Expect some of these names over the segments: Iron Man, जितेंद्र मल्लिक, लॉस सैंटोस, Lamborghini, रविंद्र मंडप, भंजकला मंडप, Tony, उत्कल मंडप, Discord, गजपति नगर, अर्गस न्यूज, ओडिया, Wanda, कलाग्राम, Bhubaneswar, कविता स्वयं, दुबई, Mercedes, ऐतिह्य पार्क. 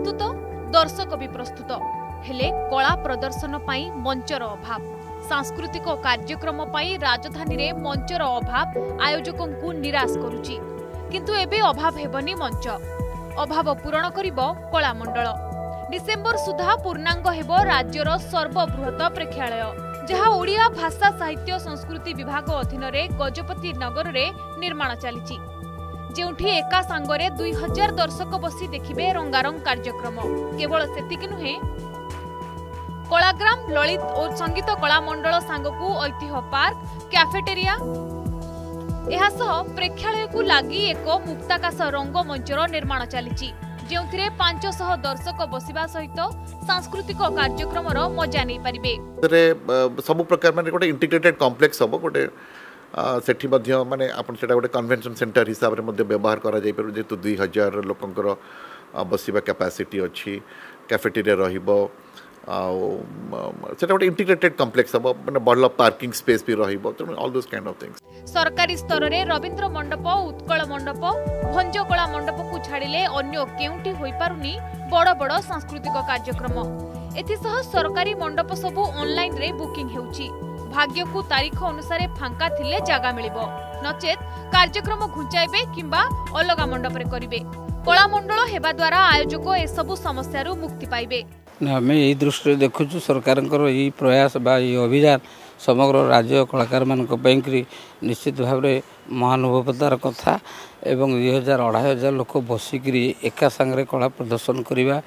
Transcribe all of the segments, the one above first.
प्रस्तुत दर्शक भी प्रस्तुत हेले कला प्रदर्शन पाई मंचर अभाव सांस्कृतिक कार्यक्रम पाई राजधानी रे मंचर अभाव आयोजक को निराश करुची किंतु एबे अभाव हेबनी मंच अभाव पूरण करिबो कला मंडल डिसेंबर सुधा पूर्णांग हेबो राज्यर सर्वबृहत प्रेक्षालय जहां ओडिया भाषा साहित्य संस्कृति विभाग अधीन में गजपति नगर रे निर्माण चली जेउठी एका सांगरे 2000 दर्शक बसी देखिबे रंगारंग कार्यक्रम केवल सेतिक नुहे कलाग्राम ललित और संगीत कला मंडल सांगकू ऐतिह्य पार्क क्याफेटेरिया प्रेक्षालय को लगी एक मुक्ताकाश रंगमंचर निर्माण चली 500 दर्शक बसिबा सहित सांस्कृतिक कार्यक्रम मजा नहीं पारे सब प्रकार माने गोटे इंटीग्रेटेड कॉम्प्लेक्स हम गोटे सेठी मध्य माने आपण सेटा गोटे कन्वेंशन सेंटर हिसाब रे मध्य व्यवहार करा जाय पर जेतु 2000 लोकंकर बसिबा कैपेसिटी अछि कैफेटेरिया रहिबो सेटा गोटे इंटीग्रेटेड कॉम्प्लेक्स हम माने बडल पार्किंग स्पेस भी रहिबो all those kind of things सरकारी स्तर रे रविंद्र मंडप उत्कल मंडप भंजकला मंडप को छाड़िले अन्य केउटी होई पारुनी बड़ बड़ सांस्कृतिक कार्यक्रम एथिसह सरकारी मंडप सबु ऑनलाइन रे बुकिंग हेउची भाग्य को तारीख अनुसार फांका थिले जागा मिलिबो नचेत कार्यक्रम घुंचाइबे किंबा अलगा मंडप रे करिवे कला मंडल हेबा द्वारा आयोजक ए सबु समस्या रु मुक्ति पाइबे नामे ए दृष्टि देखुछु सरकार कर ए प्रयास बा ए अभियान समग्र राज्य कलाकार मानी निश्चित भाव में महानुभवतार कथा एवं 2000-2500 लोक बसिक एका सांगे कला प्रदर्शन करवा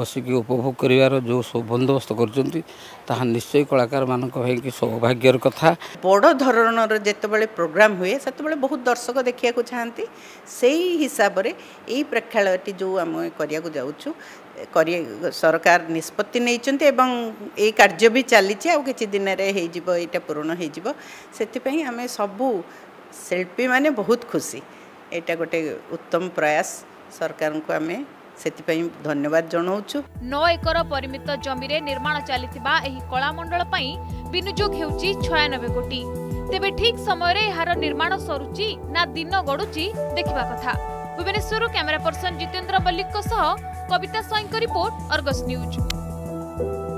बसिक उपभोग कर जो बंदोबस्त कर निश्चय कलाकार मान सौभाग्यर कथा बड़ धरणर जिते प्रोग्राम हुए से बहुत दर्शक देखा चाहती से हिसाब से यही प्रेक्षालय जो आम करूँ सरकार निष्पत्ति नहीं कार्य भी चलती आ कि दिन यहाँ पूरण होमें सबू शिल्पी माने बहुत खुशी एटा गोटे उत्तम प्रयास सरकार को आमे सेतिपई धन्यवाद जणाउछु 9 एकर परिमित जमी रे निर्माण चालिथिबा एही कला मंडल पई विनियोग हेउची 96 कोटी तेबे ठीक समय रे हार निर्माण सरुची ना दिन गडुची देखिबा कथा भुवनेश्वर कैमरा पर्सन जितेंद्र मल्लिक को सह कविता स्वयं रिपोर्ट अर्गस न्यूज।